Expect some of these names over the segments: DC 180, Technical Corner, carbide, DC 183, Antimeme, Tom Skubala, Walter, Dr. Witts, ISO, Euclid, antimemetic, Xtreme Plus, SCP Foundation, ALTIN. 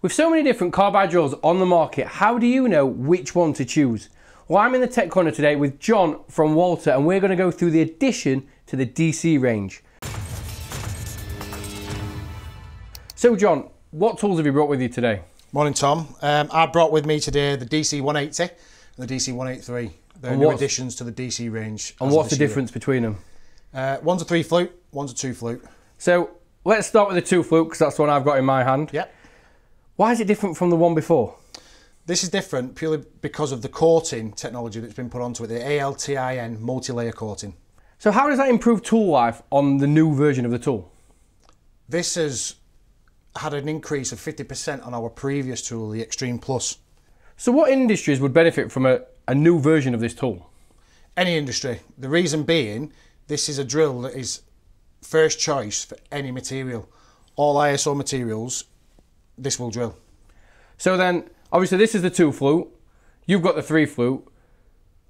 With so many different carbide drills on the market, how do you know which one to choose? Well, I'm in the tech corner today with John from Walter, and we're going to go through the addition to the DC range. So John, what tools have you brought with you today? Morning Tom, I brought with me today the DC 180 and the DC 183. They're new additions to the DC range. And what's the difference between them? One's a 3 flute, one's a 2 flute. So let's start with the 2 flute because that's the one I've got in my hand. Yep. Why is it different from the one before? This is different purely because of the coating technology that's been put onto it, the ALTIN multi-layer coating. So how does that improve tool life on the new version of the tool? This has had an increase of 50% on our previous tool, the Xtreme Plus. So what industries would benefit from a new version of this tool? Any industry. The reason being, this is a drill that is first choice for any material. All ISO materials, this will drill. So then, obviously this is the 2 flute, you've got the 3 flute.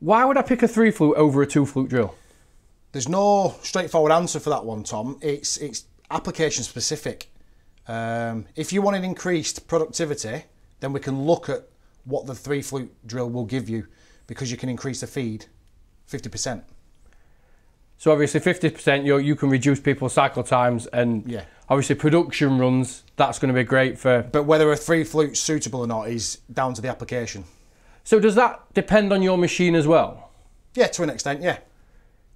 Why would I pick a 3 flute over a 2 flute drill? There's no straightforward answer for that one, Tom. It's application specific. If you want an increased productivity, then we can look at what the 3 flute drill will give you, because you can increase the feed 50%. So obviously 50%, you can reduce people's cycle times, and yeah, obviously production runs, that's going to be great for... But whether a 3 flute's suitable or not is down to the application. So does that depend on your machine as well? Yeah, to an extent, yeah.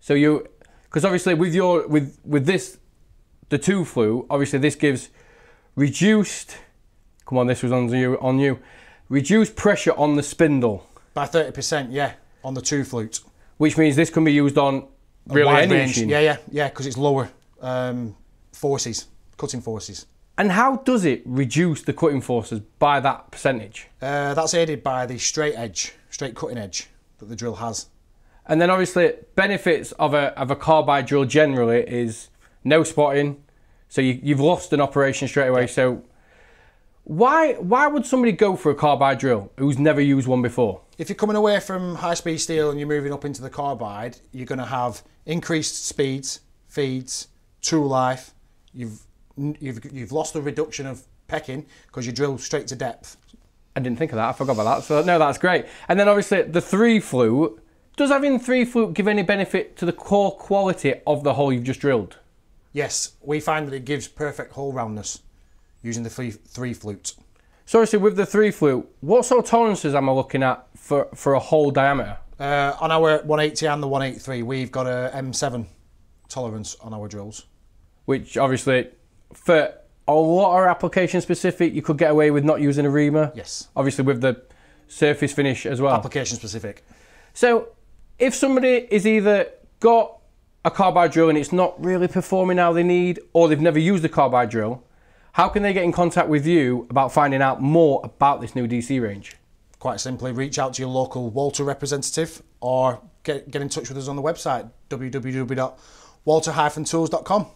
So you... Because obviously with the 2 flute, obviously this gives reduced... Come on, this was on you. Reduced pressure on the spindle. By 30%, yeah, on the 2 flute. Which means this can be used on... Really, any machine. Yeah, because it's lower forces, cutting forces. And how does it reduce the cutting forces by that percentage? That's aided by the straight cutting edge that the drill has. And then obviously benefits of a carbide drill generally is no spotting, so you've lost an operation straight away. Yeah. So why would somebody go for a carbide drill who's never used one before? If you're coming away from high-speed steel and you're moving up into the carbide, you're going to have increased speeds, feeds, tool life. You've lost the reduction of pecking because you drill straight to depth. I didn't think of that. I forgot about that. So no, that's great. And then obviously the 3 flute. Does having 3 flute give any benefit to the core quality of the hole you've just drilled? Yes, we find that it gives perfect hole roundness using the 3 flute. So obviously with the 3 flute, what sort of tolerances am I looking at for a hole diameter? On our 180 and the 183, we've got a M7 tolerance on our drills. Which obviously, for a lot of application specific, you could get away with not using a reamer. Yes. Obviously with the surface finish as well. Application specific. So if somebody is either got a carbide drill and it's not really performing how they need, or they've never used a carbide drill, how can they get in contact with you about finding out more about this new DC range? Quite simply, reach out to your local Walter representative or get in touch with us on the website, www.walter-tools.com.